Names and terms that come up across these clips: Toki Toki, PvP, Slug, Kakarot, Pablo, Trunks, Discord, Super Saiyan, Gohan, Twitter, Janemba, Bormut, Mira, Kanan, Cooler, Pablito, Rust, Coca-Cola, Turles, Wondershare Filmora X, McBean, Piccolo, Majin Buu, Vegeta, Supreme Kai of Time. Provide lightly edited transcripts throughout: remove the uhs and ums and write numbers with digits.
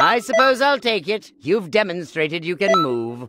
I suppose I'll take it. You've demonstrated you can move.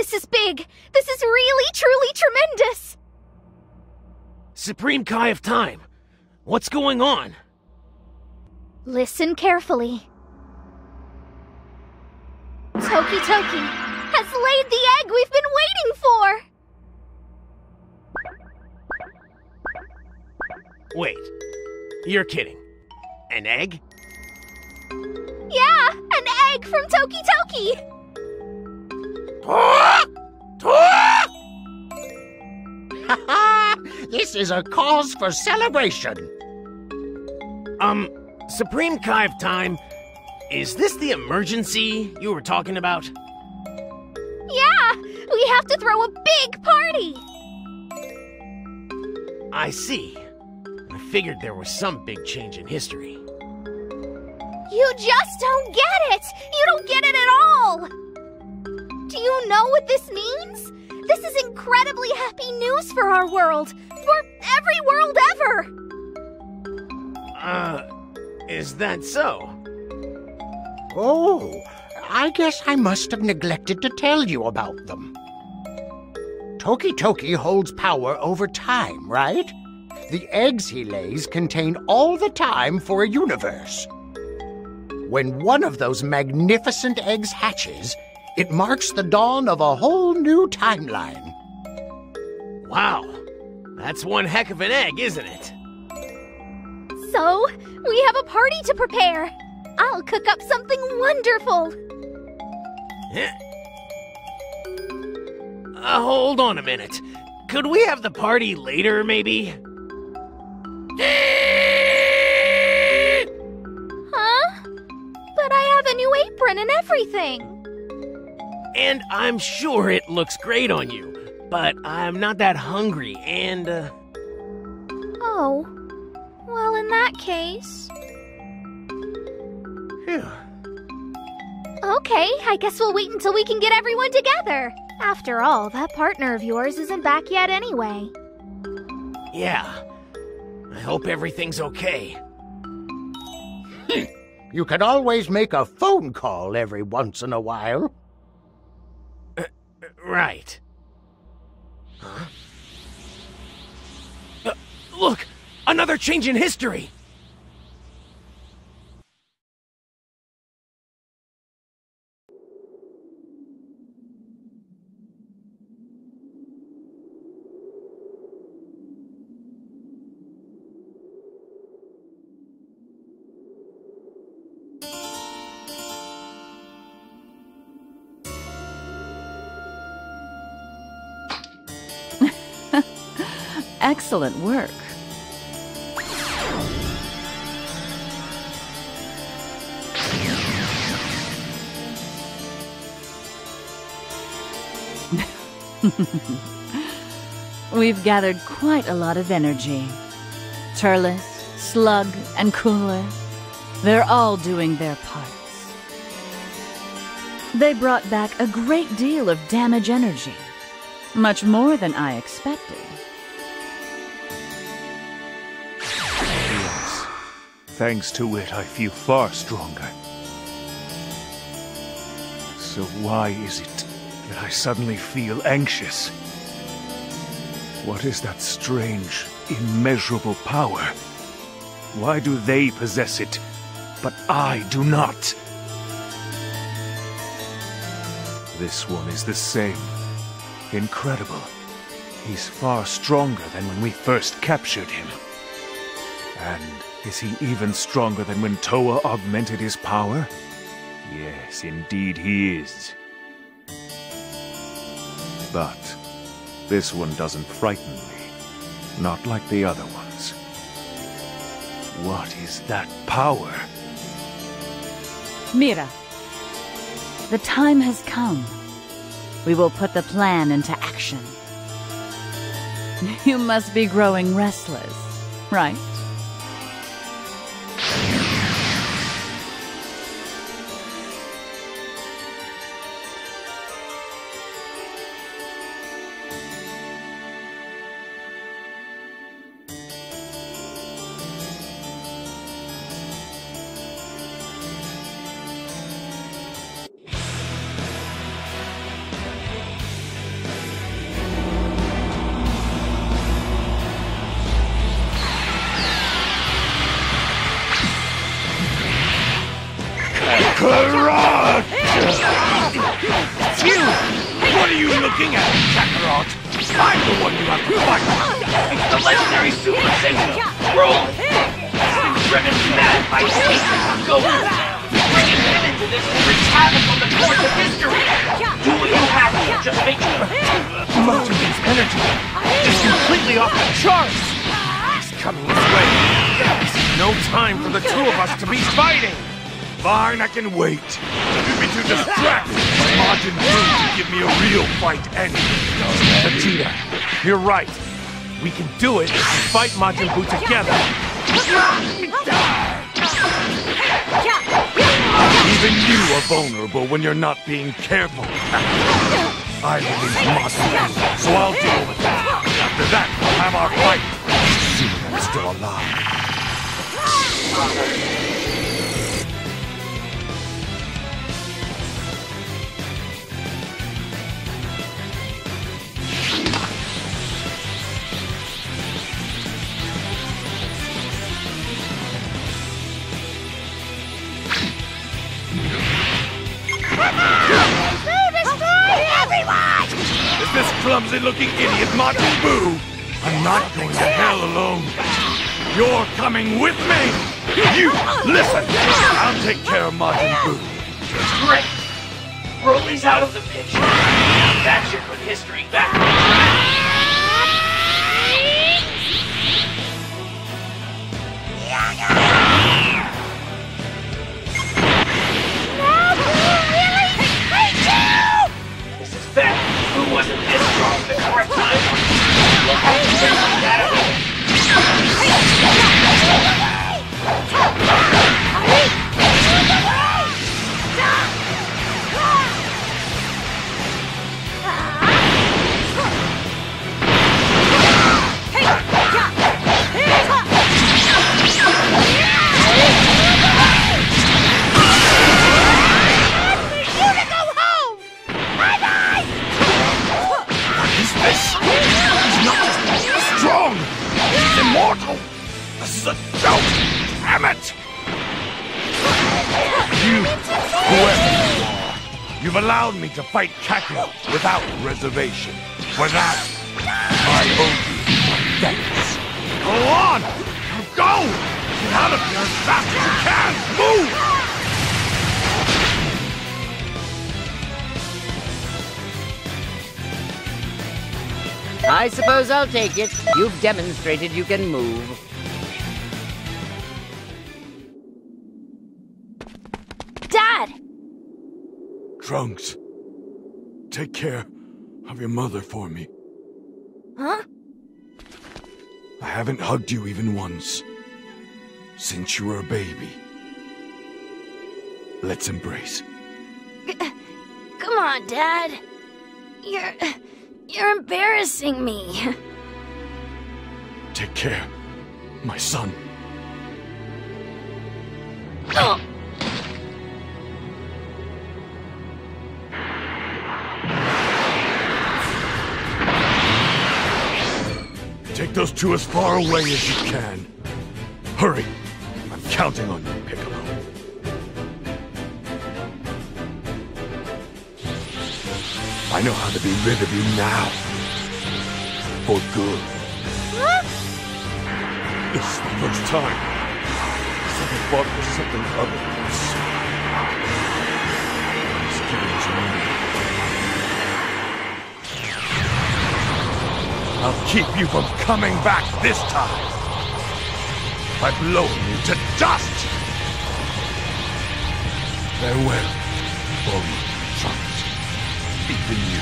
This is big! This is really, truly tremendous! Supreme Kai of Time, what's going on? Listen carefully. Toki Toki has laid the egg we've been waiting for! Wait, you're kidding. An egg? Yeah, an egg from Toki Toki! This is a cause for celebration! Supreme Kai of Time, is this the emergency you were talking about? Yeah! We have to throw a big party! I see. I figured there was some big change in history. You just don't get it! You don't get it at all! Do you know what this means? This is incredibly happy news for our world! For every world ever! Is that so? Oh, I guess I must have neglected to tell you about them. Toki Toki holds power over time, right? The eggs he lays contain all the time for a universe. When one of those magnificent eggs hatches, it marks the dawn of a whole new timeline. Wow, that's one heck of an egg, isn't it? So, we have a party to prepare. I'll cook up something wonderful! Hold on a minute. Could we have the party later, maybe? Huh? But I have a new apron and everything. And I'm sure it looks great on you, but I'm not that hungry and... Oh, well in that case... Okay, I guess we'll wait until we can get everyone together. After all, that partner of yours isn't back yet anyway. Yeah. I hope everything's okay. You could always make a phone call every once in a while. Right. Huh? Look! Another change in history! Excellent work. We've gathered quite a lot of energy. Turles, Slug, and Cooler, they're all doing their parts. They brought back a great deal of damage energy, much more than I expected. Thanks to it, I feel far stronger. So why is it that I suddenly feel anxious? What is that strange, immeasurable power? Why do they possess it, but I do not? This one is the same. Incredible. He's far stronger than when we first captured him. And... is he even stronger than when Toa augmented his power? Yes, indeed he is. But this one doesn't frighten me, not like the other ones. What is that power? Mira, the time has come. We will put the plan into action. You must be growing restless, right? What are you looking at, Kakarot? I'm the one you have to fight. It's the legendary Super Saiyan! Roll! Driven mad by Satan Gohan! Bringing him into this rich havoc on the course of history! Do what you have to just make sure. Majin energy is completely off the charts! He's coming this way. There's no time for the two of us to be fighting! Fine, I can wait. You'd be too distracted by Majin Buu to give me a real fight anyway. Vegeta, you're right. We can do it if we fight Majin Buu together. Even you are vulnerable when you're not being careful. I release Majin Buu, so I'll deal with that. After that, we'll have our fight. Assuming I'm still alive. This clumsy-looking idiot, Majin Buu! I'm not going to hell alone! You're coming with me! You, listen! I'll take care of Majin Buu! Great! Broly's out of the picture! That should put history back on track! This is bad! Who wasn't this strong at the correct time? We'll have to send him that away. Me to fight Kakarot without reservation. For that, I owe you thanks. Go on! You go! Get out of here as fast as you can! Move! I suppose I'll take it. You've demonstrated you can move. Dad! Trunks. Take care of your mother for me. Huh? I haven't hugged you even once. Since you were a baby. Let's embrace. Come on, Dad. You're embarrassing me. Take care, my son. Oh. Take those two as far away as you can. Hurry! I'm counting on you, Piccolo. I know how to be rid of you now. For good. Huh? This is the first time someone fought for something other than us. Let's give it to me. I'll keep you from coming back this time. I've blown you to dust. Farewell, Bormut, Trunks. Even you.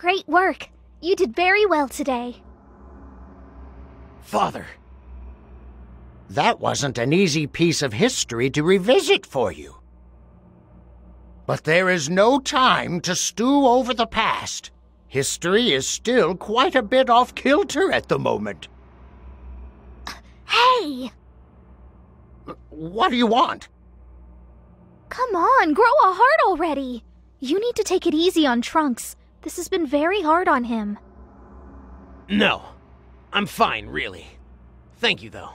Great work! You did very well today. Father, that wasn't an easy piece of history to revisit for you. But there is no time to stew over the past. History is still quite a bit off kilter at the moment. Hey! What do you want? Come on, grow a heart already! You need to take it easy on Trunks. This has been very hard on him. No. I'm fine, really. Thank you, though.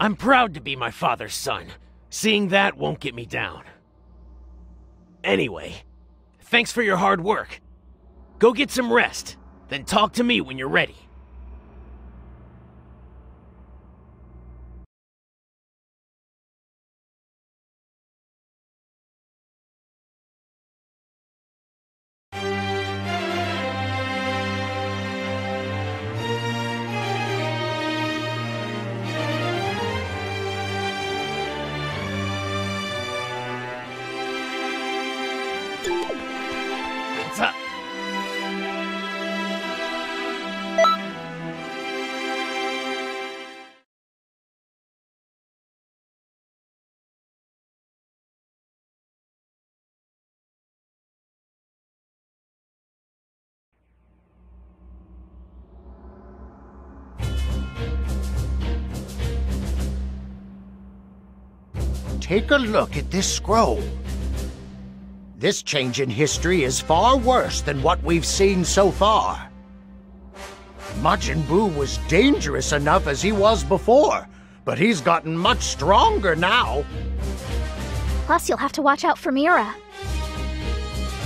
I'm proud to be my father's son. Seeing that won't get me down. Anyway, thanks for your hard work. Go get some rest, then talk to me when you're ready. Take a look at this scroll. This change in history is far worse than what we've seen so far. Majin Buu was dangerous enough as he was before, but he's gotten much stronger now. Plus, you'll have to watch out for Mira.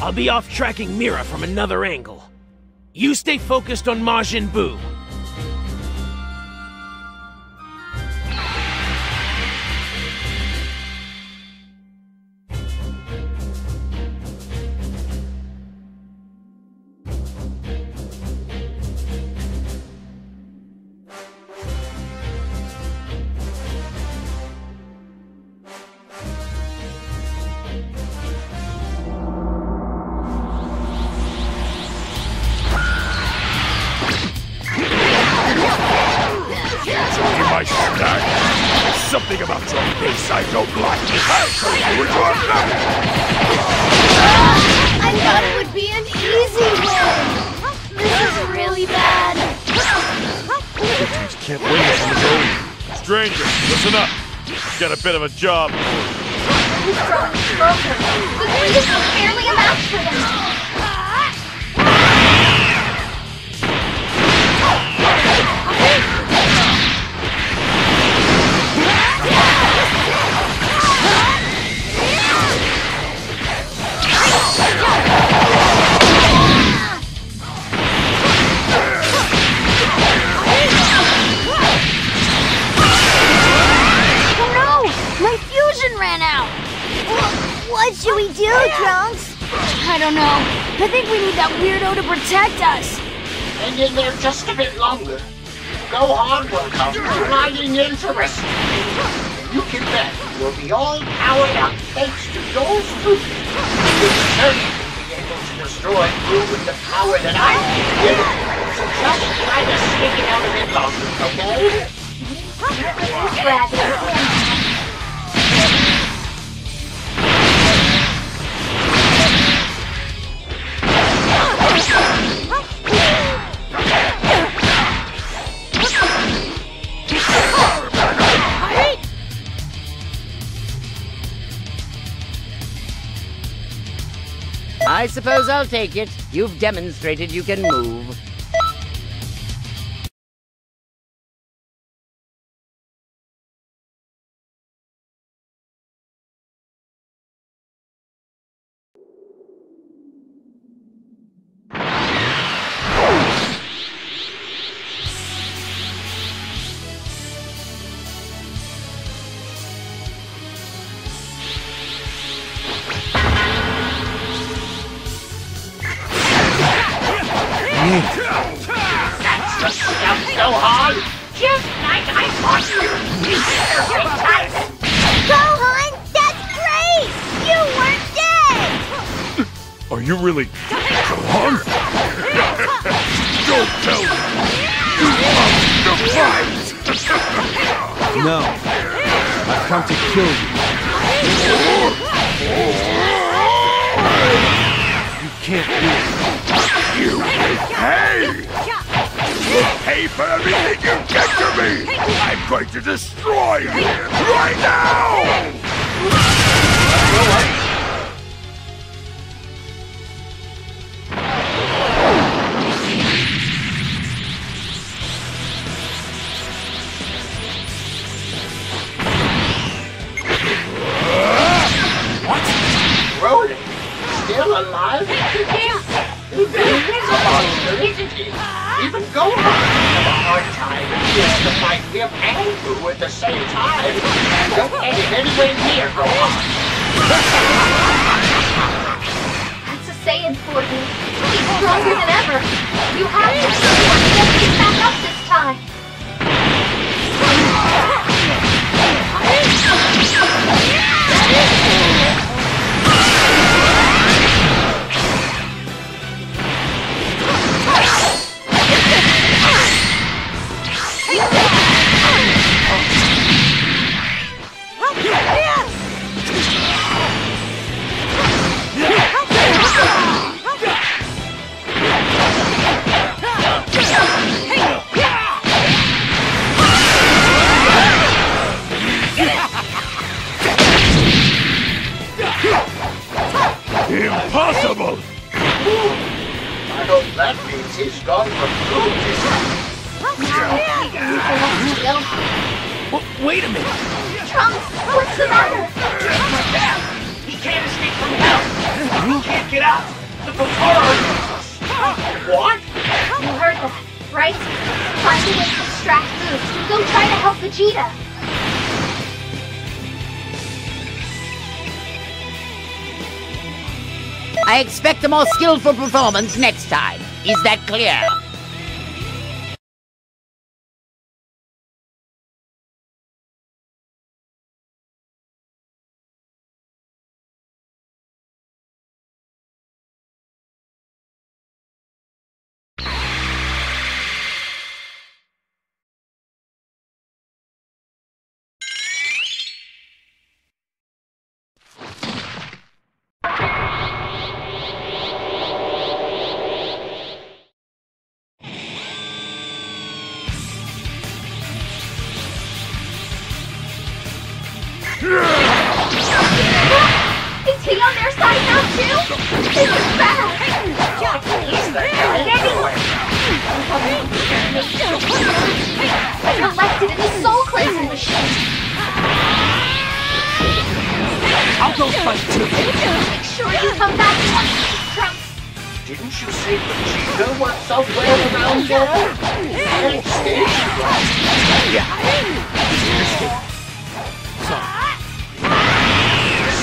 I'll be off tracking Mira from another angle. You stay focused on Majin Buu. Something about your face I don't like. I thought it would be an easy one. This is really bad. Dudes can't win this. Stranger, listen up. Got a bit of a job. He's growing stronger. The wind is barely a match for them. What should we do, Trunks? I don't know. I think we need that weirdo to protect us. Hang in there just a bit longer. Gohan will come flying in for us. You can bet we'll be all powered up thanks to those stupid. We'll certainly be able to destroy you with the power that I can give. So just try to stick it out a bit longer, okay? I suppose I'll take it. You've demonstrated you can move. Gohan, that's great! You weren't dead! Are you really Gohan? Don't tell me! You lost the fight! No. I've come to kill you. You can't do it. You pay! You pay for everything you get to me! I'm going to destroy you right now! Alive? Yeah. He's a monster, isn't he? Even Gohan has a hard time. He has to fight him and Boo at the same time. Don't get him anywhere near Gohan. That's a Saiyan for you. He's stronger than ever. You have to support him to get back up this time. Impossible! I hope that means he's gone for food. Wait a minute! Trunks, what's the matter? He can't escape from hell! He can't get out! The Potoro! What? You heard that, right? Finding us to distract Boo. Go try to help Vegeta! I expect a more skillful performance next time. Is that clear? Is he on their side now too? This is bad! I collected in the soul cleansing machine! I'll go fight too! Make sure you come back once these Trunks! Didn't you see Vegeta went somewhere around there? And stage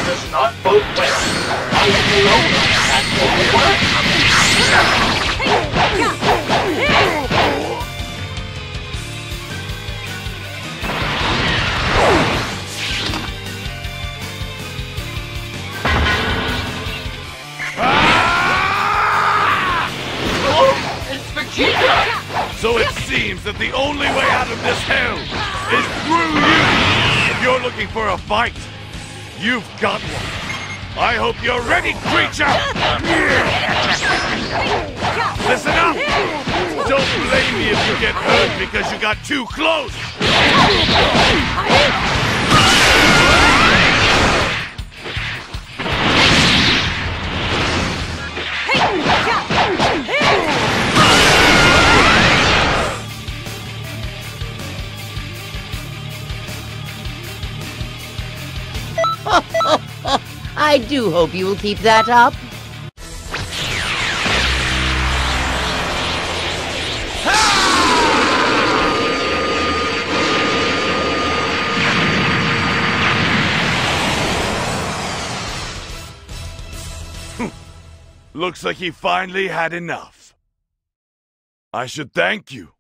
does not bode well. I feel over that will work. Oh, it's Vegeta! So it seems that the only way out of this hell is through you. If you're looking for a fight, you've got one. I hope you're ready, creature! Listen up! Don't blame me if you get hurt because you got too close! I do hope you will keep that up. Looks like he finally had enough. I should thank you.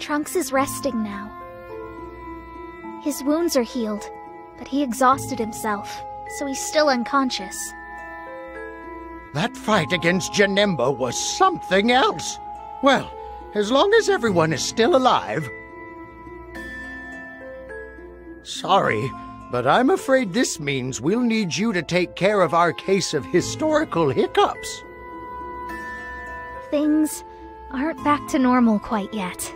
Trunks is resting now. His wounds are healed, but he exhausted himself, so he's still unconscious. That fight against Janemba was something else. Well, as long as everyone is still alive. Sorry, but I'm afraid this means we'll need you to take care of our case of historical hiccups. Things aren't back to normal quite yet.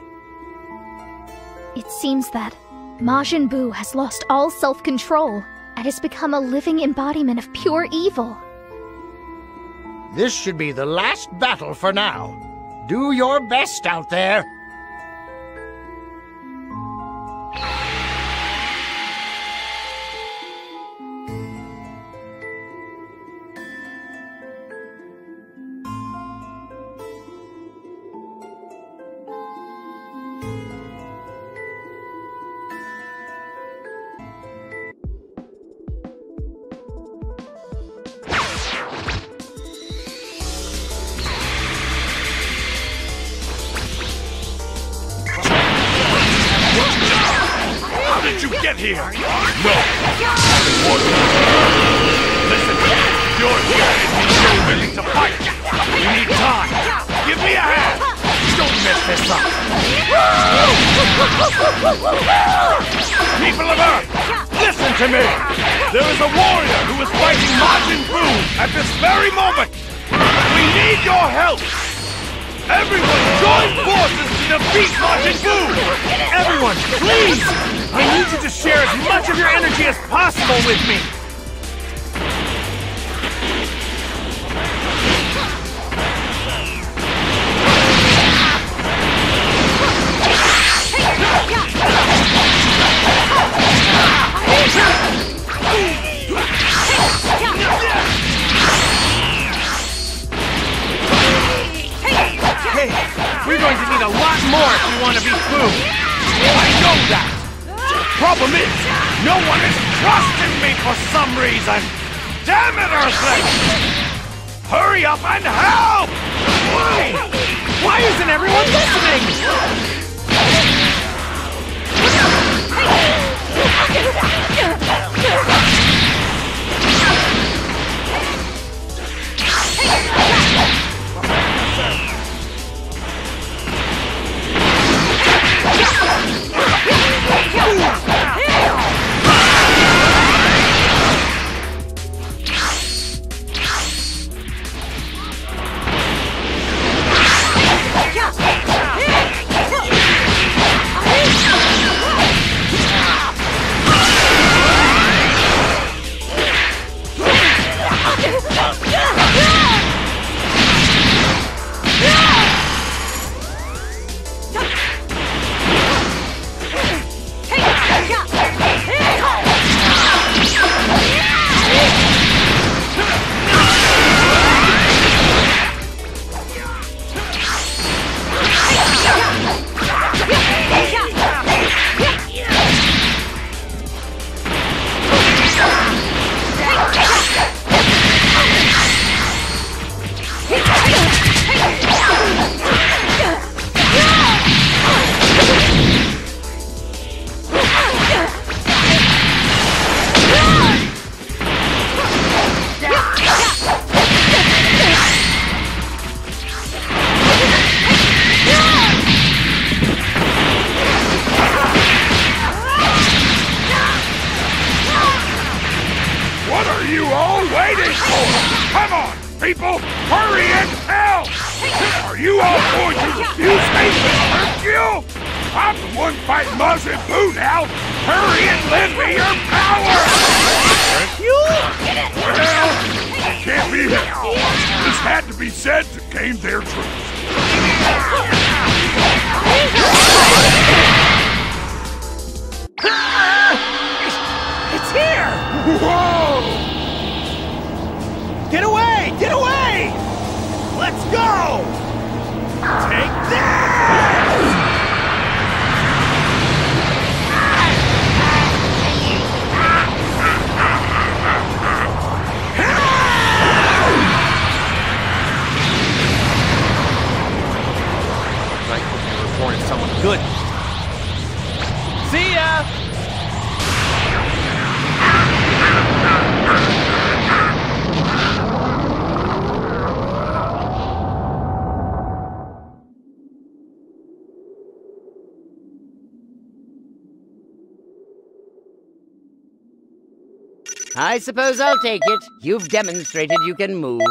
It seems that Majin Buu has lost all self-control and has become a living embodiment of pure evil. This should be the last battle for now. Do your best out there. people, hurry and tell! Are you all going to refuse me to hurt you? I'm the one fighting Majin Buu now! Hurry and lend me your power! You get it! Well, it can't be helped. This had to be said to gain their truth. It's here! Whoa! Get away! Get away! Let's go! Take this! Like when you reported someone good. See ya! I suppose I'll take it. You've demonstrated you can move.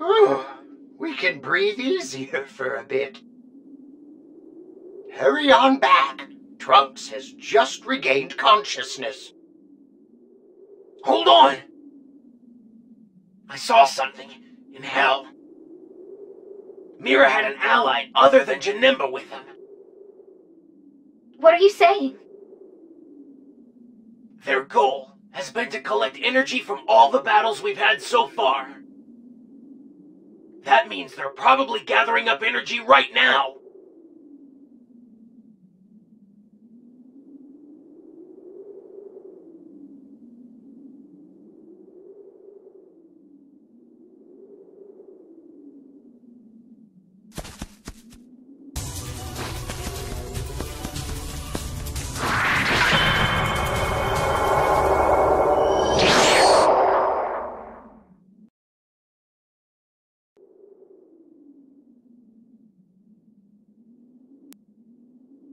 Oh, we can breathe easier for a bit. Hurry on back. Trunks has just regained consciousness. Hold on! I saw something in hell. Mira had an ally other than Janemba with him. What are you saying? Their goal has been to collect energy from all the battles we've had so far. That means they're probably gathering up energy right now.